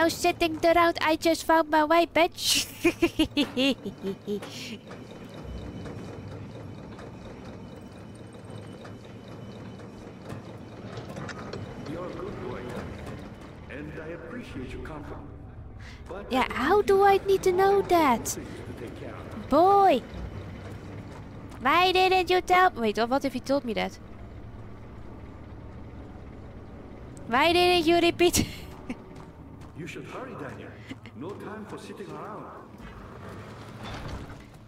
no sitting around. I just found my way, bitch. You're a good boy, and I appreciate your compliment. Yeah, how do I need to know that? Boy! Why didn't you tell me? Wait, what if he told me that? Why didn't you repeat? You should hurry, Daniel. No time for sitting around.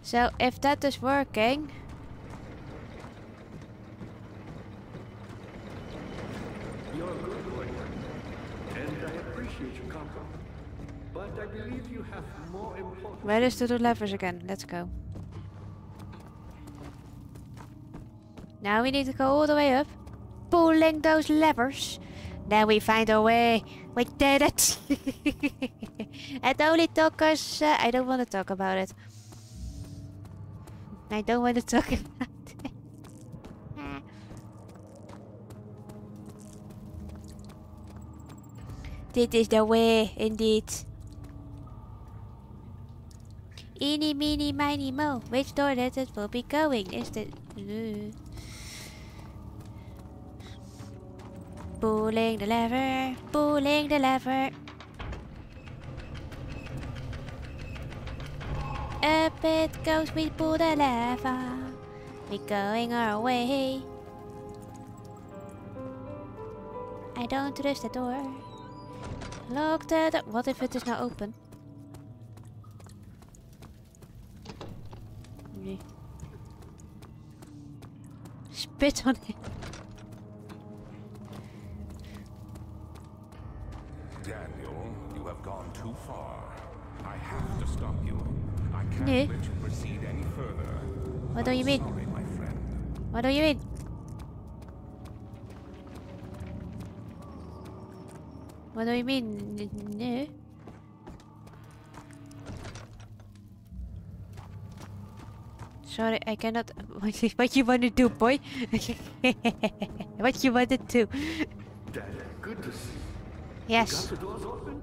So, if that is working... You're a good boy, and I appreciate your compliment. But I believe you have more important... Where is the two levers again? Let's go. Now we need to go all the way up, pulling those levers. Then we find our way. We did it! It only took us... I don't want to talk about it. I don't want to talk about it. This is the way, indeed. Eeny, meeny, miny, mo. Which door that it will be going? Is the... Pulling the lever, pulling the lever. Up it goes, we pull the lever. We're going our way. I don't trust the door. Lock the door. What if it is now open? Nee. Spit on it. Daniel, you have gone too far. I have to stop you. I can't let you proceed any further. What do you mean? Sorry, my friend. What do you mean? What do you mean? No. Sorry, I cannot. What you want to do, boy? What you want to do? Dad, good to see you. Yes. You got the doors open?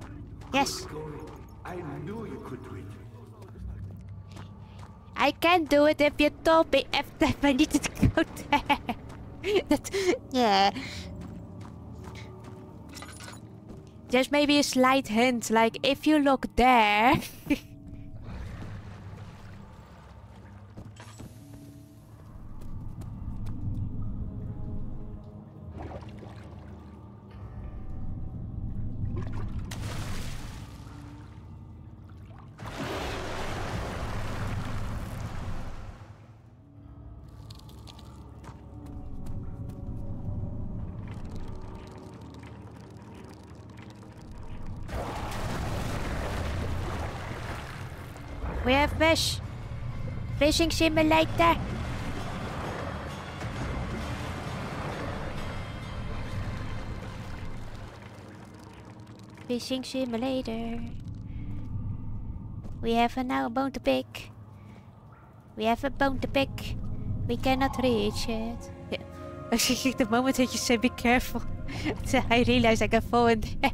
Yes. I knew you could do it. I can do it if you told me after I needed to go there. Yeah. Just maybe a slight hint, like if you look there. We have fish. Fishing simulator. Fishing simulator. We have now a bone to pick. We have a bone to pick. We cannot reach it. Yeah. The moment that you say be careful, I realize I can fall in there.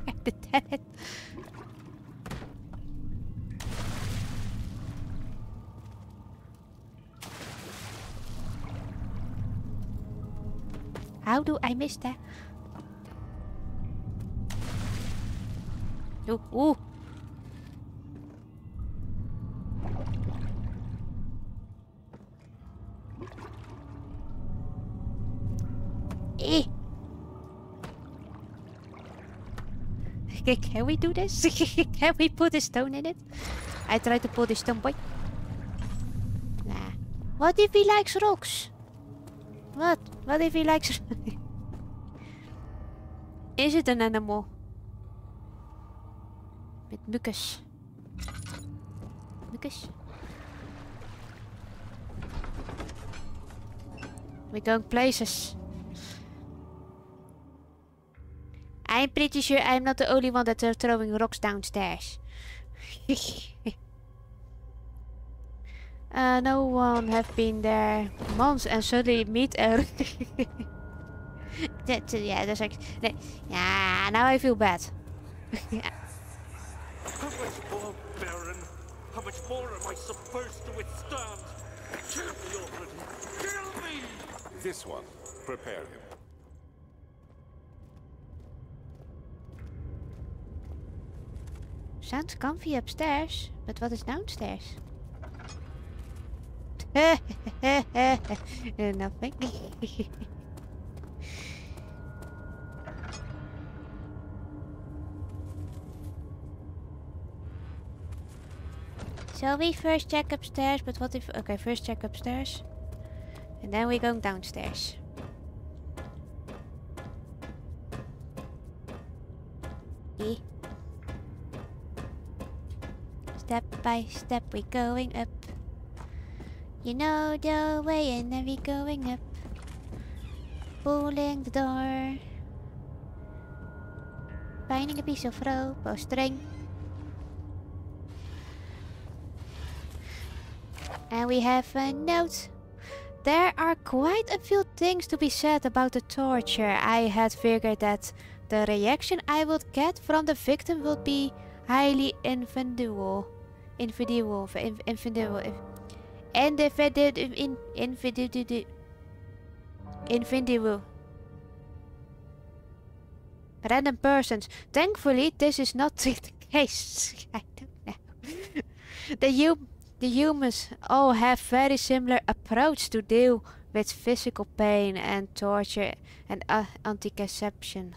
How do I miss that? Ooh, ooh. Can we do this? Can we put a stone in it? I tried to pull the stone, boy. Nah. What if he likes rocks? What? What if he likes... Is it an animal? Met mucus. Mucus? We're going places. I'm pretty sure I'm not the only one that's throwing rocks downstairs. No one have been there months and suddenly meet a... Yeah, that's like... Yeah, now I feel bad. How much more, Baron? How much more am I supposed to withstand? Kill me already! Kill me! This one. Prepare him. Sounds comfy upstairs, but what is downstairs? Nothing. Shall we first check upstairs? But what if... Okay, first check upstairs. And then we're going downstairs. E. Step by step we're going up. You know the way, and then we're going up. Pulling the door. Finding a piece of rope or string. And we have a note. There are quite a few things to be said about the torture. I had figured that the reaction I would get from the victim would be highly individual. Random persons. Thankfully, this is not the case. I don't know. The humans all have very similar approach to deal with physical pain and torture and anticonception.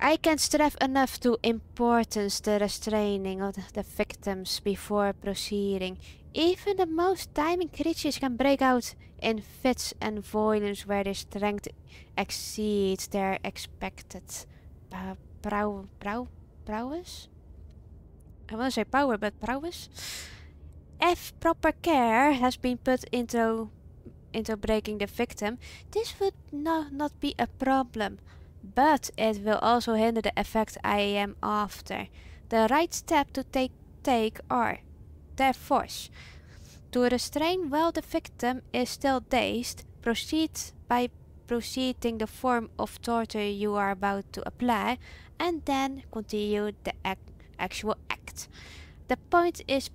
I can't stress enough to importance the restraining of the victims before proceeding. Even the most timing creatures can break out in fits and violence where their strength exceeds their expected prowess? I want to say power, but prowess? If proper care has been put into breaking the victim, this would not be a problem. But it will also hinder the effect I am after. The right step to take are, therefore, to restrain while the victim is still dazed, proceed by proceeding the form of torture you are about to apply, and then continue the actual act. The point is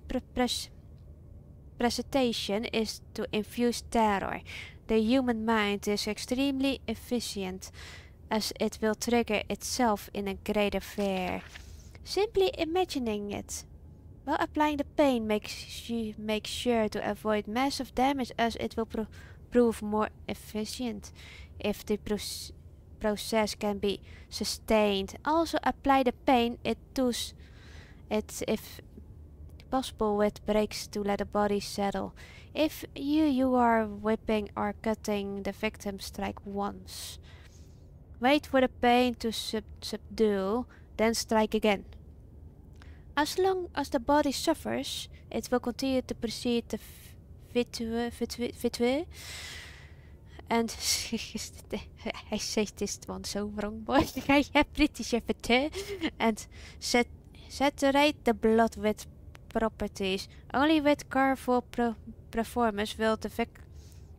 presentation is to infuse terror. The human mind is extremely efficient, as it will trigger itself in a greater fear. Simply imagining it. While applying the pain, make sure to avoid massive damage, as it will prove more efficient if the process can be sustained. Also apply the pain it does it if possible with breaks to let the body settle. If you are whipping or cutting the victim, strike once. Wait for the pain to subdue, then strike again. As long as the body suffers, it will continue to proceed the vitue. And I say this one so wrong, boy. I am British, and saturate the blood with properties. Only with careful performance will the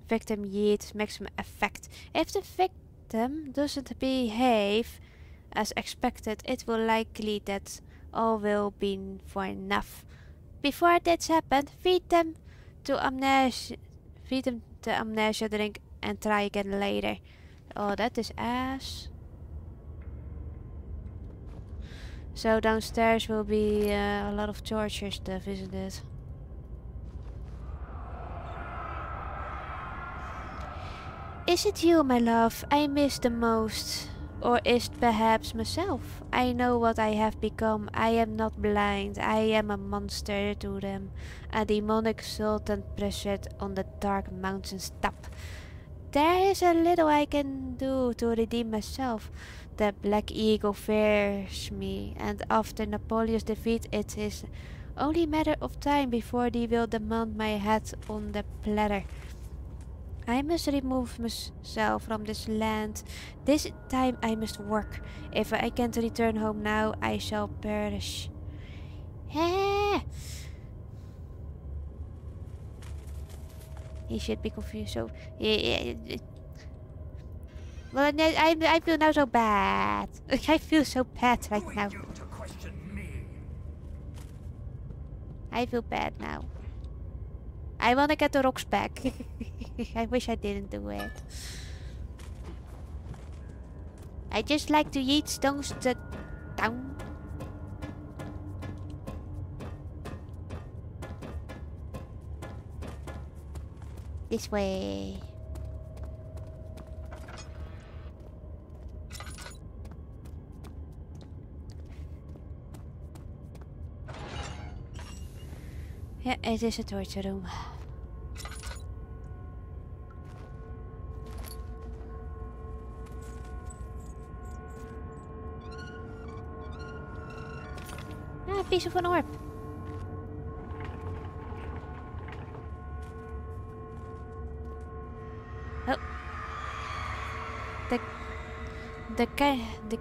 victim yield maximum effect. If the victim doesn't behave as expected, it will likely that all will be for enough. Before that's happened, feed them to amnesia. Feed them to amnesia drink and try again later. Oh, that is ass. So downstairs will be a lot of torture stuff, isn't it? Is it you, my love, I miss the most? Or is it perhaps myself? I know what I have become. I am not blind. I am a monster to them. A demonic sultan pressured on the dark mountain's top. There is a little I can do to redeem myself. The Black Eagle fears me, and after Napoleon's defeat, it is only a matter of time before they will demand my head on the platter. I must remove myself from this land. This time I must work. If I can't return home now, I shall perish. He should be confused. So Well, no, I feel now so bad. I feel so bad right now. I feel bad now. I want to get the rocks back. I wish I didn't do it. I just like to eat stones to down. This way. Ja, het is het torture room. Ah, een piece of an orb. Oh. The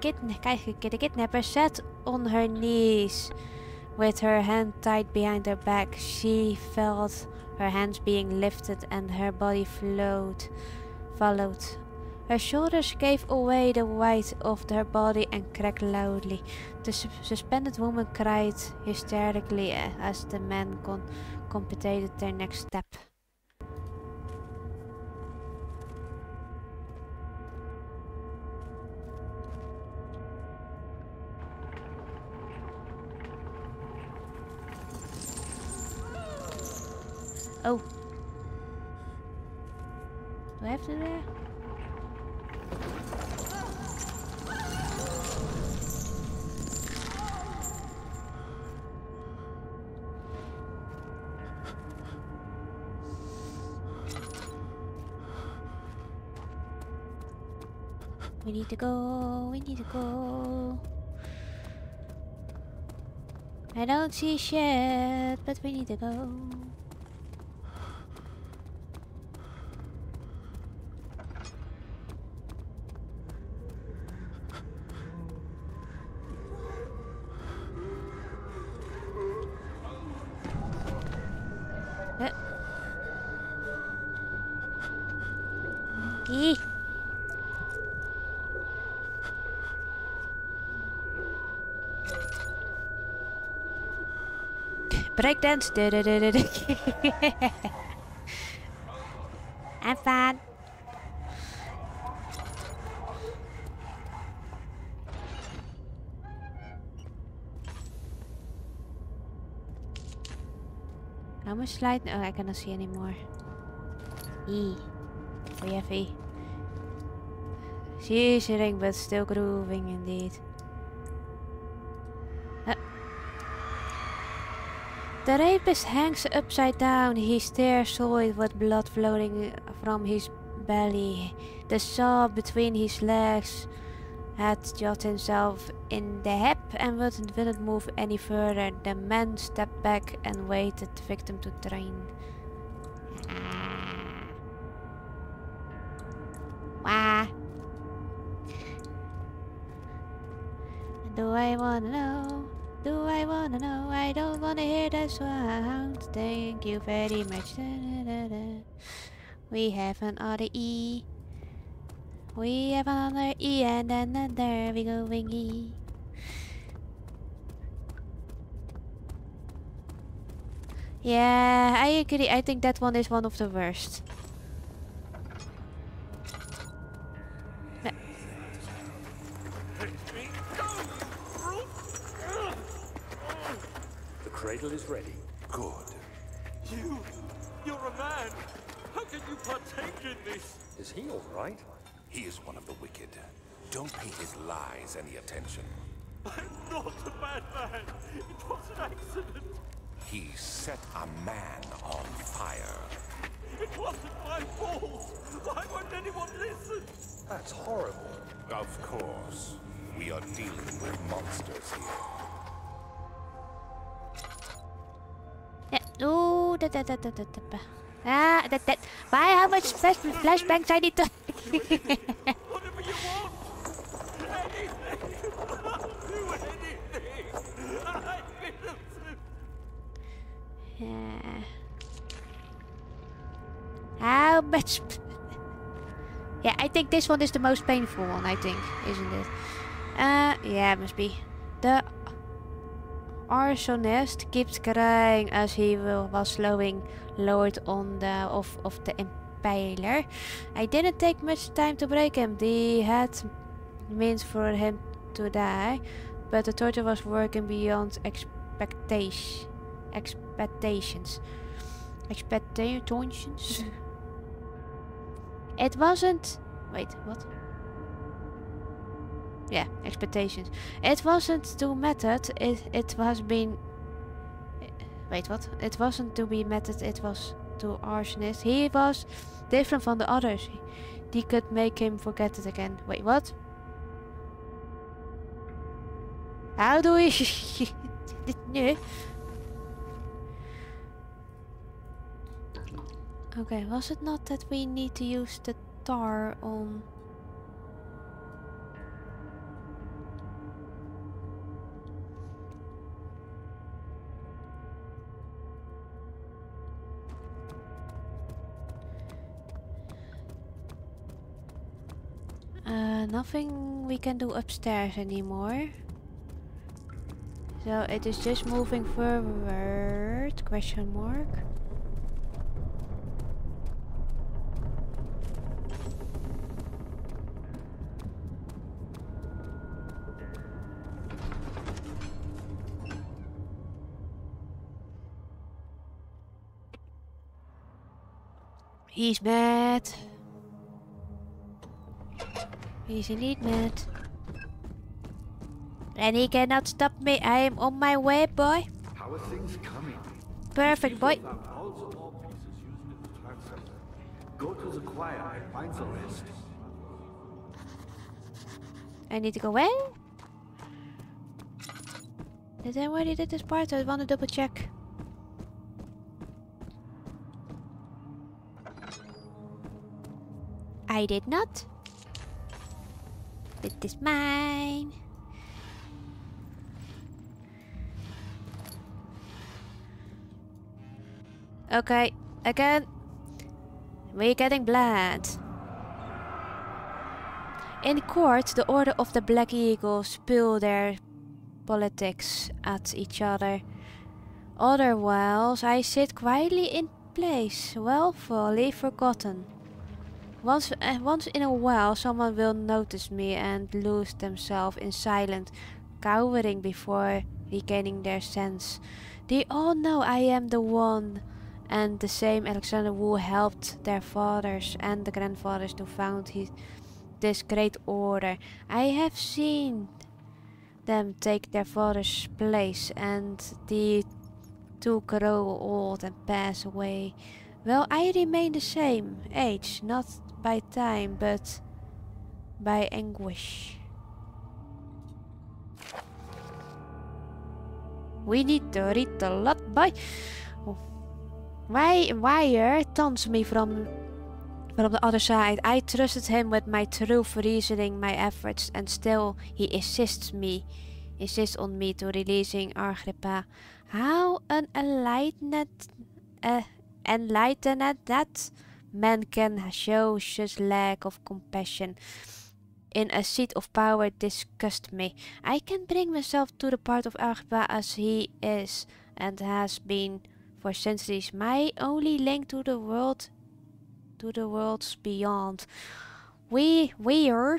kidnapper sat on her knees. With her hand tied behind her back, she felt her hands being lifted and her body followed. Her shoulders gave away the weight of her body and cracked loudly. The suspended woman cried hysterically as the men completed their next step. Oh. Do I have to do that? We need to go, we need to go. I don't see shit, but we need to go. Breakdance. I'm fine. How much light? Oh, I cannot see anymore. E. We have E. She is sitting but still grooving indeed. The rapist hangs upside down, his tear soiled with blood floating from his belly. The saw between his legs had shot himself in the hip and wouldn't move any further. The man stepped back and waited the victim to drain. Wah. Do I wanna know? Do I wanna know? I don't wanna hear that sound. Thank you very much. Da, da, da, da. We have another E. We have another E and then there we go, wingy. Yeah, I agree. I think that one is one of the worst. Is ready. Good. You're a man. How can you partake in this? Is he all right? He is one of the wicked. Don't pay his lies any attention. I'm not a madman. It was an accident. He set a man on fire. It wasn't my fault. Why won't anyone listen? That's horrible. Of course. We are dealing with monsters here. Oh, ah, that. Why? How much flashbangs I need to? Whatever you want, anything. I'll do anything. I'm innocent. Yeah. How much? Yeah, I think this one is the most painful one, I think, isn't it? Yeah, it must be. The arsonist keeps crying as he was slowing lowered on the off the impaler. I didn't take much time to break him. The head means for him to die, but the torture was working beyond expectations. It wasn't... Wait, what? Yeah, expectations. It wasn't to method. It was been... Wait, what? It wasn't to be method. It was to arsonist. He was different from the others. They could make him forget it again. Wait, what? How do we... Dit nu? Okay, was it not that we need to use the tar on... nothing we can do upstairs anymore. So it is just moving forward, question mark. He's mad. He's indeed mad. And he cannot stop me. I am on my way, boy. How are things coming? Perfect, boy. Go to the choir and find the rest. I need to go in. Did I already did this part? I want to double check. I did not. It is mine. Okay, again. We're getting blood. In court, the Order of the Black Eagle spill their politics at each other. Otherwise, I sit quietly in place, willfully forgotten. Once in a while, someone will notice me and lose themselves in silence, cowering before regaining their sense. They all know I am the one and the same Alexander who helped their fathers and the grandfathers to found this great order. I have seen them take their father's place, and they too grow old and pass away. Well, I remain the same age, not by time, but by anguish. We need to read a lot, boy. Wire taunts me from the other side. I trusted him with my truth, reasoning my efforts, and still he insists on me to releasing Agrippa. How enlightened that man can show such lack of compassion in a seat of power disgusts me. I can bring myself to the part of Agrippa as he is and has been for centuries, my only link to the world, to the worlds beyond. Wire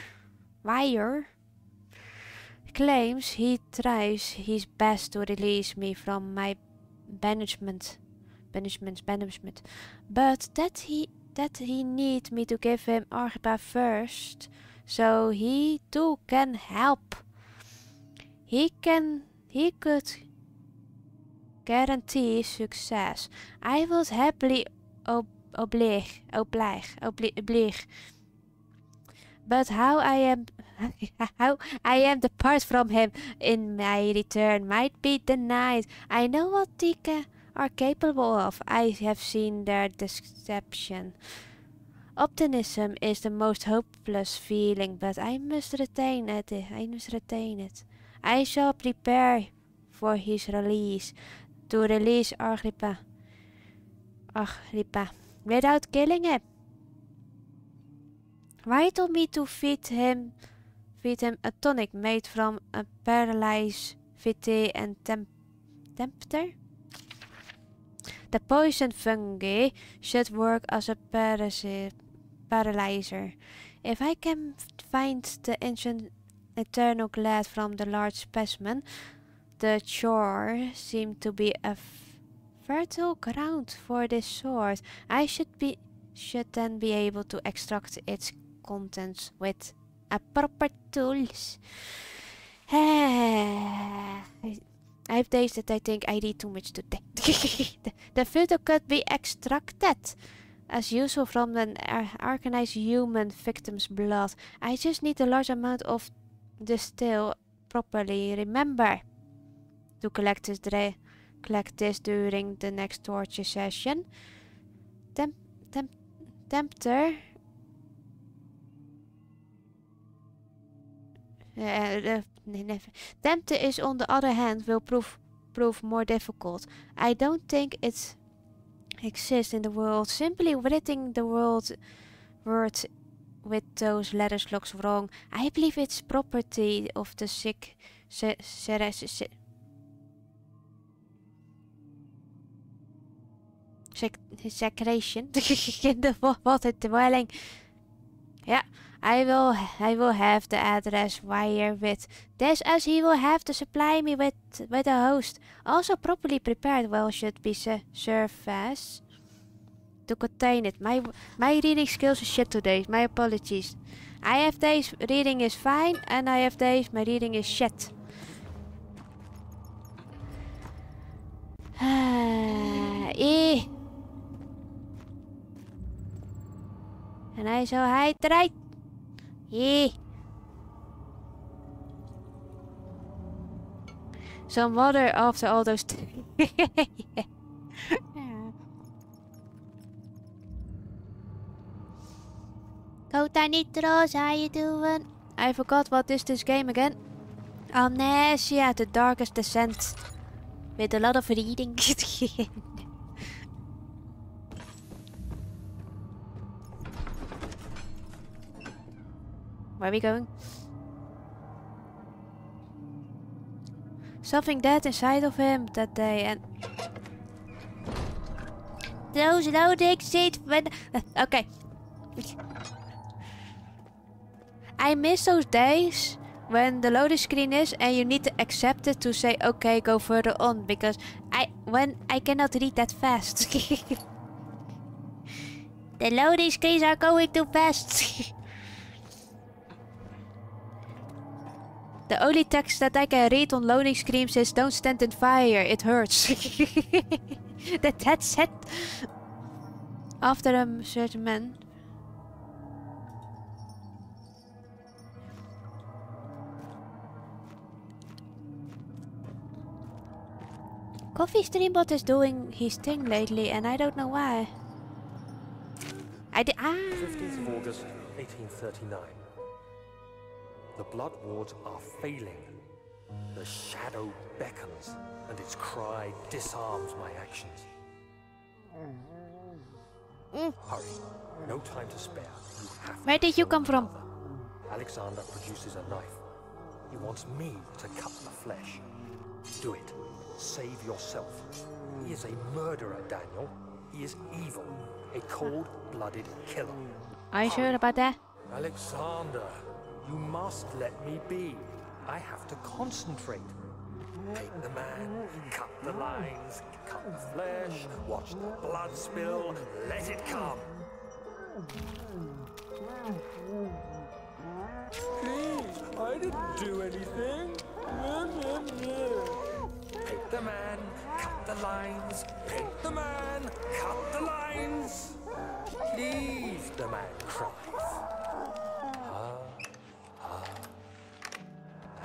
claims he tries his best to release me from my banishment, but that he needs me to give him Agrippa first, so he too can help. He could guarantee success. I was happily oblige, but how I am depart from him in my return might be denied. I know what he are capable of. I have seen their deception. Optimism is the most hopeless feeling, but I must retain it. I shall prepare for his release, to release Agrippa without killing him. Why told me to feed him a tonic made from a paralyzed vitae and tempter? The poison fungi should work as a paralyzer. If I can find the ancient eternal glass from the large specimen, the shore seemed to be a fertile ground for this sword. I should then be able to extract its contents with a proper tools. I have days that I think I read too much today. The filter could be extracted, as usual, from an organized human victim's blood. I just need a large amount of distill properly. Remember to collect this during the next torture session. Tempter. Tempter is, on the other hand, will prove more difficult. I don't think it exists in the world. Simply writing the word with those letters looks wrong. I believe it's property of the sick. Secretion in the water dwelling. Yeah, I will have the address wire with this, as he will have to supply me with a host. Also, properly prepared well should be surface to contain it. My reading skills are shit today. My apologies. I have days reading is fine, and I have days my reading is shit. En hij zo, hij draait. Some water after all those things. Kota Nitros, how you doing? I forgot what is this game again. Amnesia: The Dark Descent. With a lot of reading. Where are we going? Something dead inside of him that day, and those loading seats when okay. I miss those days when the loading screen is and you need to accept it to say okay, go further on, because I cannot read that fast. The loading screens are going too fast. The only text that I can read on loading screens is "Don't stand in fire, it hurts." That's it. After a certain man. CoffeeStreamBot is doing his thing lately, and I don't know why. 15th of August, 1839. The blood wards are failing. The shadow beckons, and its cry disarms my actions. Hurry, no time to spare. You have to. Where did you come from? Alexander produces a knife. He wants me to cut the flesh. Do it. Save yourself. He is a murderer, Daniel. He is evil. A cold-blooded killer. Are you sure about that? Alexander. You must let me be. I have to concentrate. Take the man, cut the lines, cut the flesh, watch the blood spill, let it come. Please, I didn't do anything. Take the man, cut the lines, take the man, cut the lines. Leave the man cries.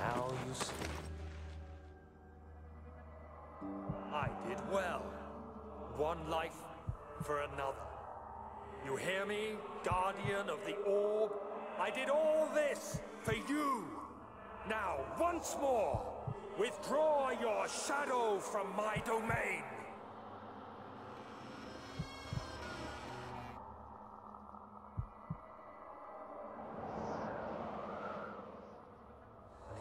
Now you see. I did well. One life for another. You hear me, guardian of the orb? I did all this for you. Now, once more, withdraw your shadow from my domain.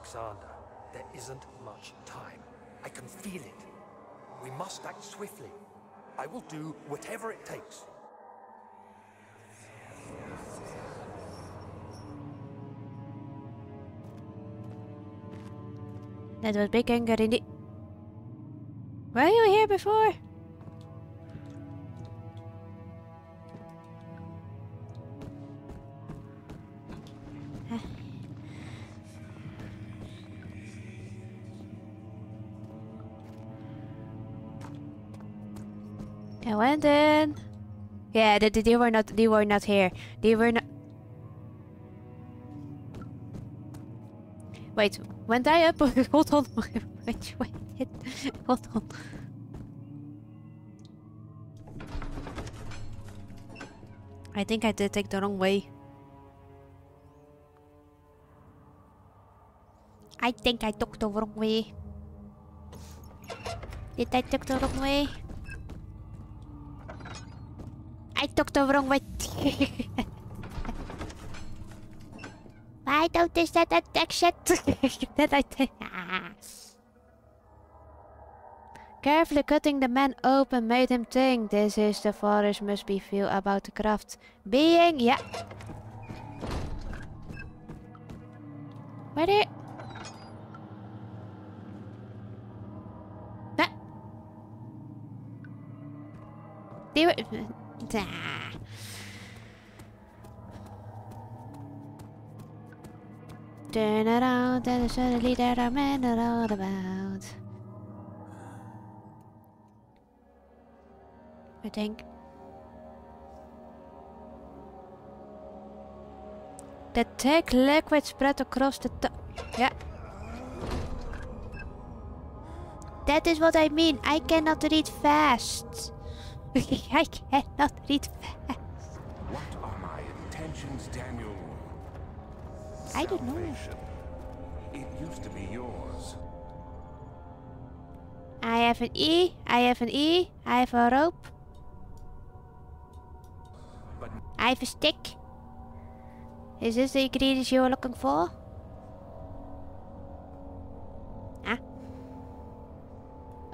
Alexander, there isn't much time. I can feel it. We must act swiftly. I will do whatever it takes. That was big anger indeed. Were you here before? I went in. Yeah, they were not. They were not here. They were not. Wait, went I up? Hold on. Which way did? Hold on. I think I did take the wrong way. I think I took the wrong way. Did I take the wrong way? I took the wrong way. Why don't they set that action? That I did. Carefully cutting the man open made him think. This is the forest must be feel about the craft being. Yeah. Where? Nah. They were. Turn around and suddenly there are men all about. I think the thick liquid spread across the top. Yeah, that is what I mean. I cannot read fast. I cannot read fast. What are my intentions, Daniel? I don't know. It used to be yours. I have an E. I have an E. I have a rope. But I have a stick. Is this the ingredients you are looking for? Ah.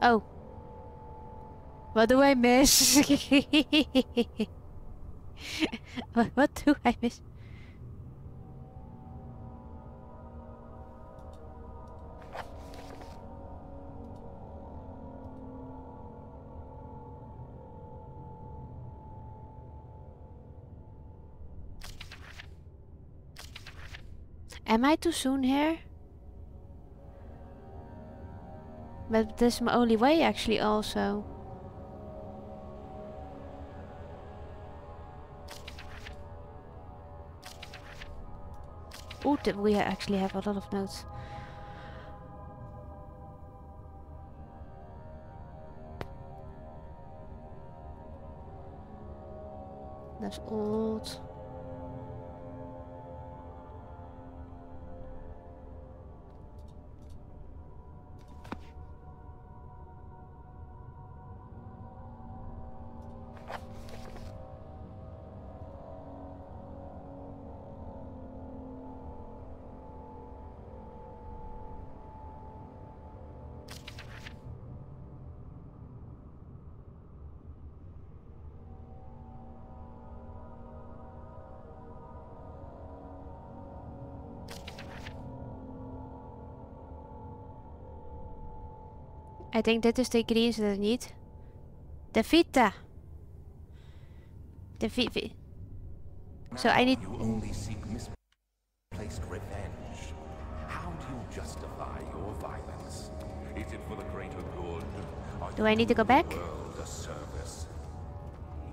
Oh. What do I miss? What do I miss? Am I too soon here? But this is my only way actually also. Oh, we actually have a lot of notes. That's old. I think dit is de ingredients dat ik niet. De Vita. De Vivi. So I need. You only seek misplaced revenge. How do you justify your violence? Is it for the greater good? Do I need to go back?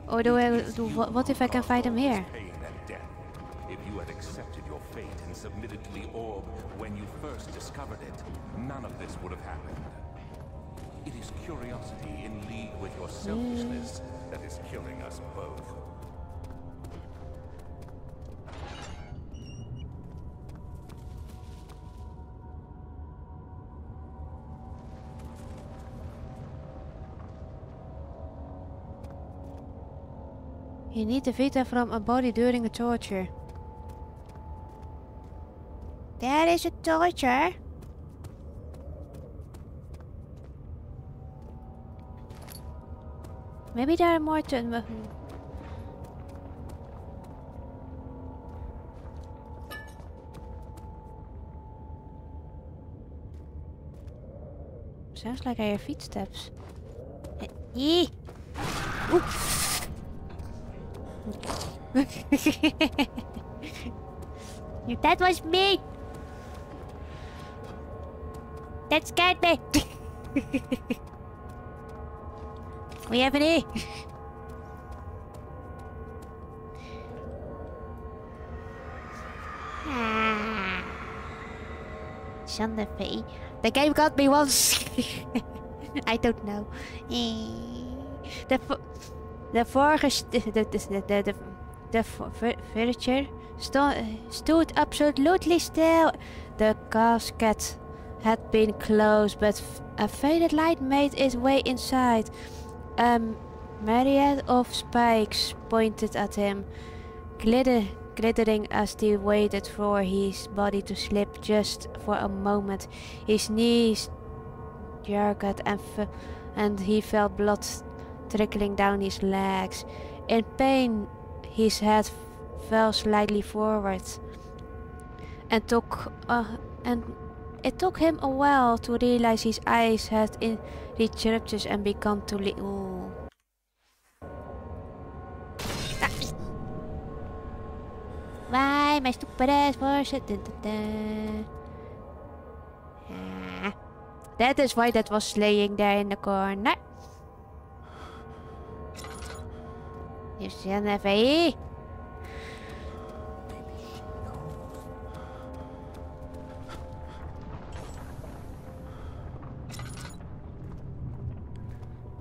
Or do I do what if I can fight him here? If you had accepted your fate and submitted to the orb when you first discovered it, none of this would have happened. It is curiosity in league with your selfishness that is killing us both. You need the Vita from a body during a torture. There is a torture? Maybe there are more to unlock. Sounds like I hear footsteps. Yee! Oops! That was me! That scared me! We have an E! Son of a... The game got me once. I don't know. The furniture stood absolutely still. The casket had been closed, but a faded light made its way inside. Myriad of spikes pointed at him, glittering as he waited for his body to slip just for a moment. His knees jerked and he felt blood trickling down his legs. In pain, his head fell slightly forward, and it took him a while to realize his eyes had reached ruptures and began to leak. Why my stupid ass was it? That is why that was laying there in the corner. You son of a...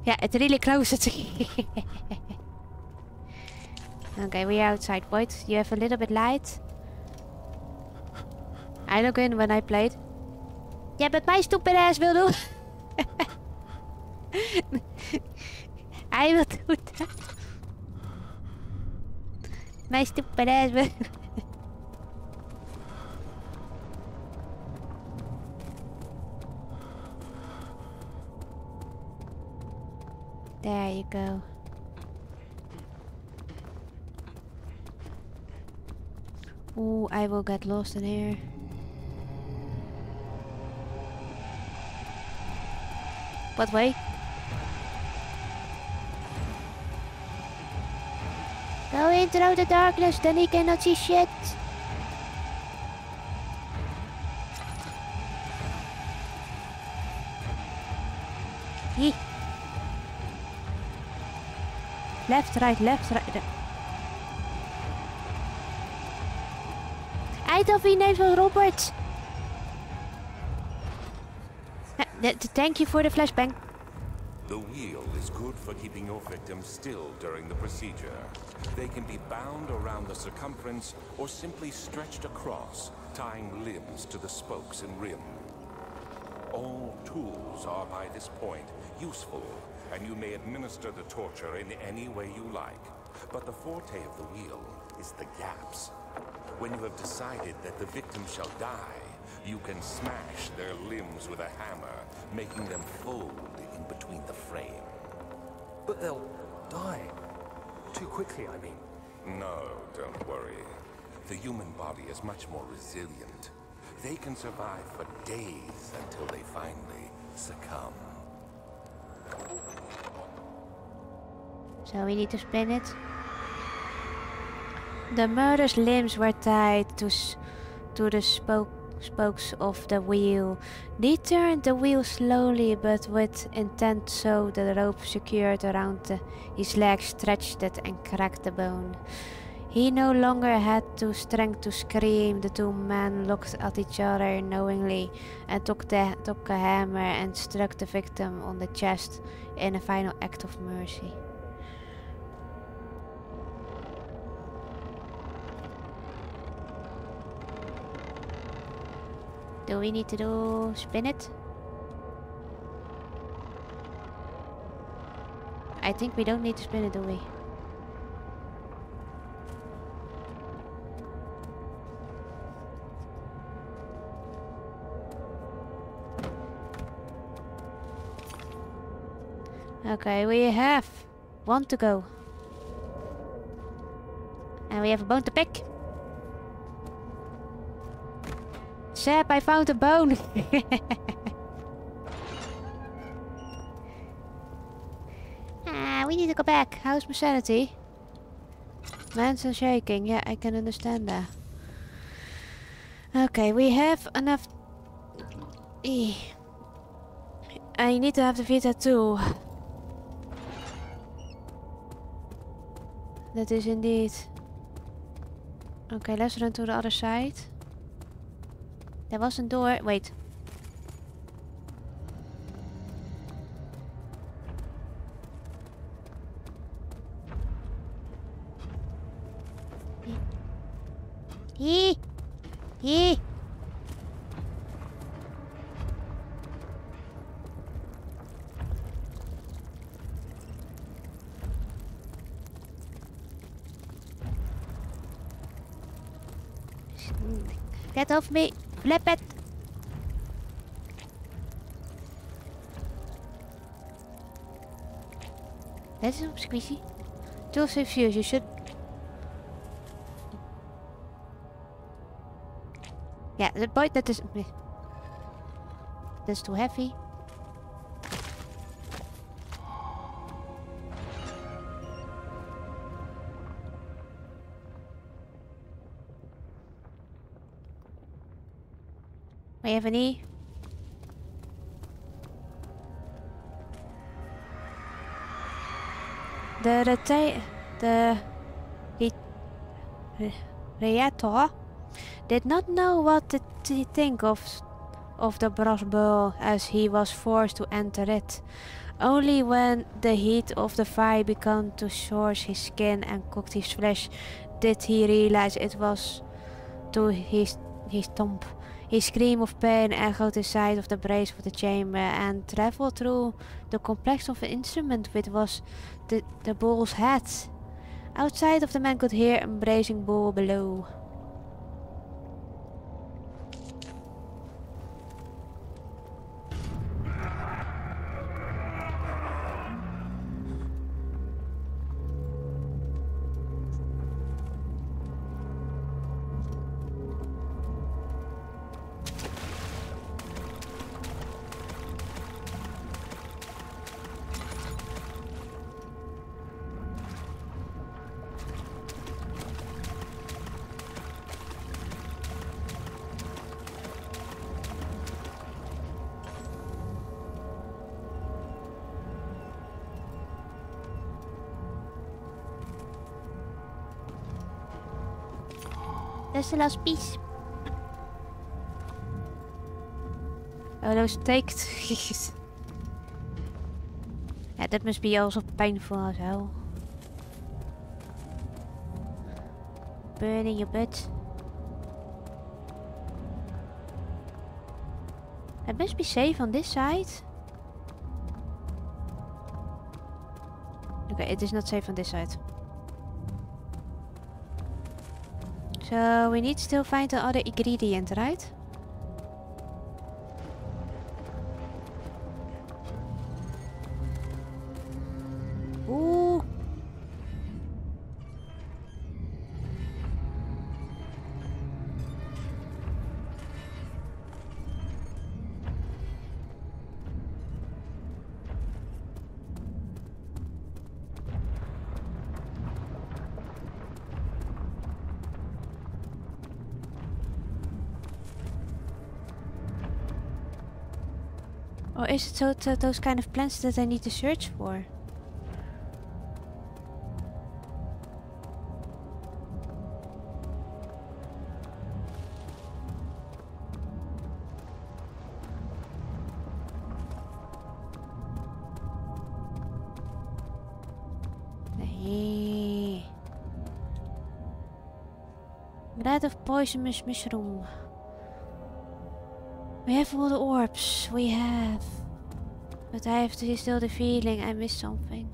Yeah, it's really close. Okay, we're outside. Wait, you have a little bit light. I look in when I played. Yeah, but my stupid ass will do. I will do that. My stupid ass will. There you go. Ooh, I will get lost in here. What way? Go in through the darkness, then he cannot see shit. Yee. Left, right, left, right. I thought he named was Robert. Thank you for the flashbang. The wheel is good for keeping your victims still during the procedure. They can be bound around the circumference or simply stretched across, tying limbs to the spokes and rim. All tools are by this point useful, and you may administer the torture in any way you like. But the forte of the wheel is the gaps. When you have decided that the victim shall die, you can smash their limbs with a hammer, making them fold in between the frame. But they'll die. Too quickly, I mean. No, don't worry. The human body is much more resilient. They can survive for days until they finally succumb. So we need to spin it. The murderer's limbs were tied to the spokes of the wheel. They turned the wheel slowly but with intent, so the rope secured around his legs stretched it and cracked the bone. He no longer had the strength to scream. The two men looked at each other knowingly and took a hammer and struck the victim on the chest in a final act of mercy. Do we need to do spin it? I think we don't need to spin it, do we? Okay, we have 1 to go. And we have a bone to pick. Seb, I found a bone. We need to go back. How's my sanity? Lands are shaking. Yeah, I can understand that. Okay, we have enough. I need to have the Vita too. That is indeed. Okay, let's run to the other side. There was a door. Wait. Hee! Hee! Get off me! Flip it! That is squishy. Too confused, you should... Yeah, the bite that is... That's too heavy. We have an E. The reactor did not know what to think of the brass bowl as he was forced to enter it. Only when the heat of the fire began to scorch his skin and cooked his flesh did he realize it was to his tomb. He screamed of pain echoed inside of the brace of the chamber and traveled through the complex of the instrument which was the bull's head. Outside of the man could hear a bracing bull below. That's the last piece. Oh, those staked. Yeah, that must be also painful as hell. Burning your butt. I must be safe on this side. Okay, it is not safe on this side. So we need to still find the other ingredient, right? Ooh. Or is it so those kind of plants that I need to search for? Hey. Bread of poisonous mushroom. We have all the orbs, we have. But I have to still the feeling I missed something.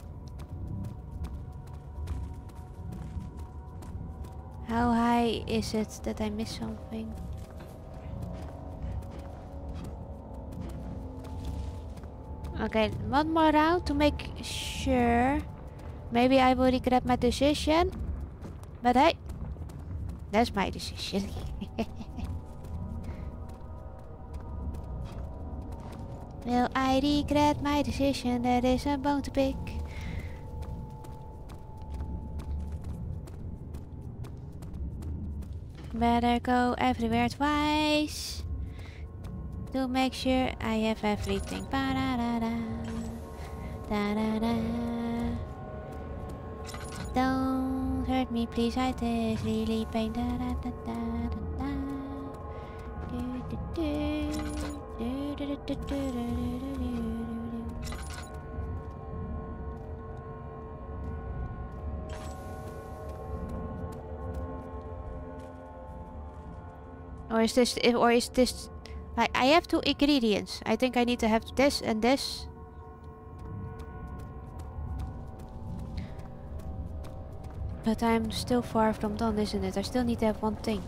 How high is it that I missed something? Okay, one more round to make sure Maybe I will regret my decision. But hey, that's my decision. Will I regret my decision? That is a bone to pick. Better go everywhere twice to make sure I have everything. Don't hurt me, please. I taste really pain. Or is this like I have 2 ingredients. I think I need to have this and this. But I'm still far from done, isn't it? I still need to have 1 thing.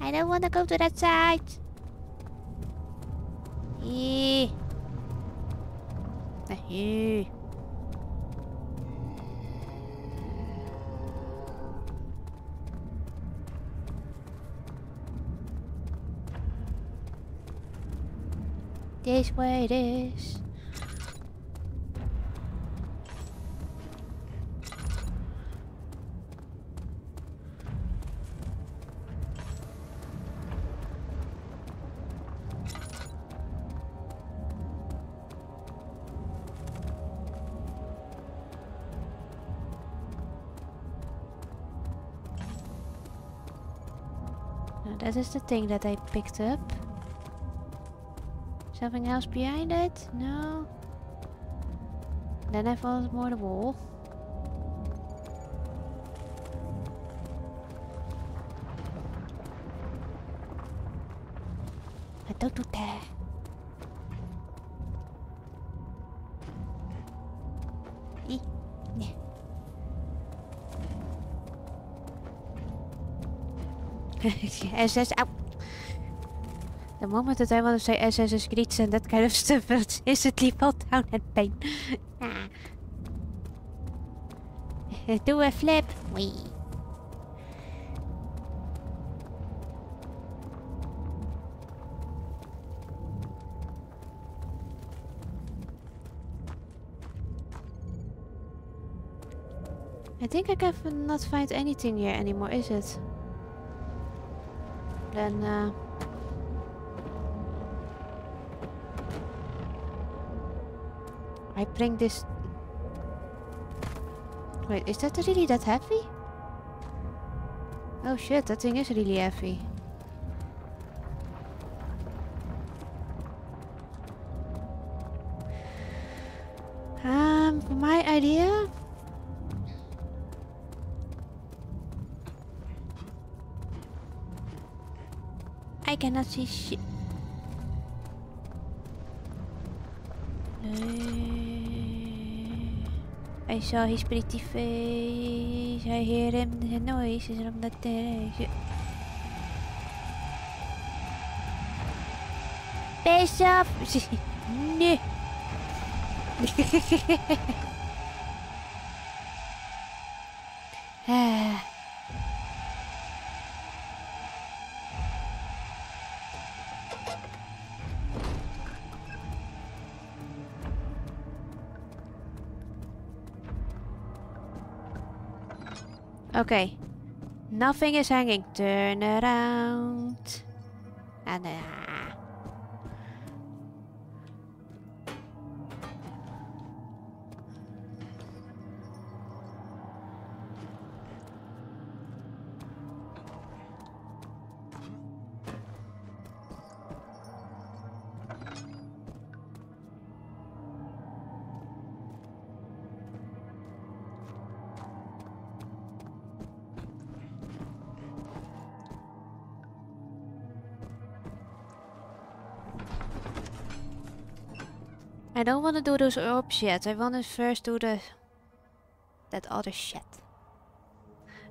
I don't want to go to that side. Eee. Eee. This way it is. Now that is the thing that I picked up. Something else behind it? No. Then I found more the wall. I don't do that. SS out. The moment that I want to say SS's greets and that kind of stuff, it's instantly fall down and pain. Do a flip. Wee. I think I can not find anything here anymore, is it? Then, I bring this... Wait, is that really that heavy? Oh shit, that thing is really heavy. My idea? I cannot see shit. I saw his pretty face. I hear him, the noises from the terrace. Piss off! No! Okay, nothing is hanging. Turn around. And then... I don't want to do those orbs yet. I want to first do that other shit.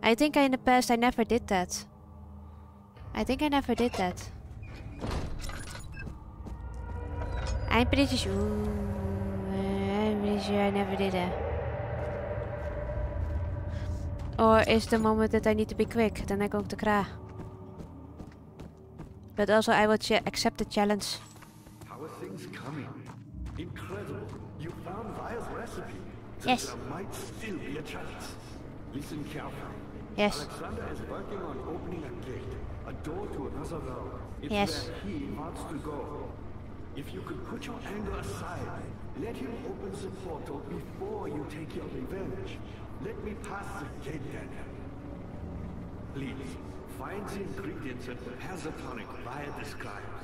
I think in the past I never did that. I'm British. Ooh, I'm British. I never did that. Or is the moment that I need to be quick? Then I go to Kra. But also I will accept the challenge. How are things coming? Incredible! You found Vile's recipe. Yes. There might still be a chance. Listen carefully. Yes. Alexander is working on opening a gate, a door to another world. It's where he wants to go. If you could put your anger aside, let him open the portal before you take your revenge. Let me pass the gate, Daniel. Please, find the ingredients that the hazatonic Vile describes,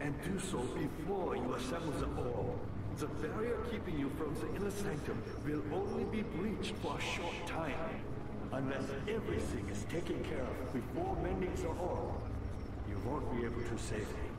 and do so before you assemble the orb. The barrier keeping you from the inner sanctum will only be breached for a short time, unless everything is taken care of before mending the orb. You won't be able to save me.